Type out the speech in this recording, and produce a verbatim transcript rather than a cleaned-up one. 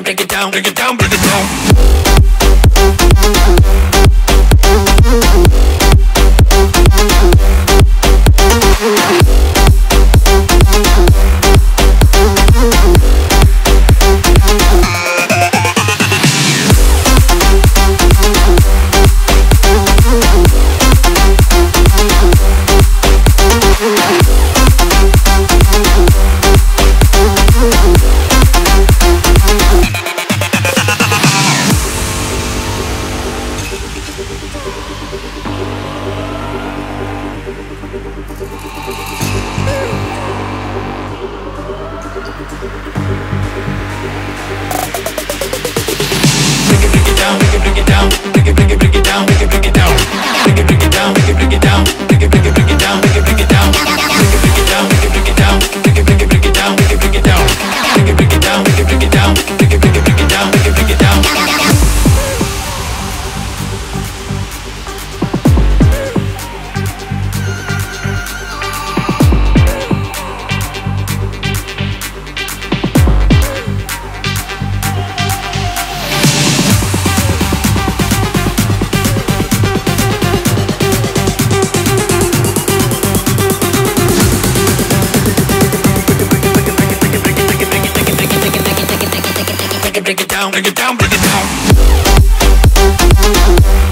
it, break it down, break it down, break it down, break it down, break it down, break it down.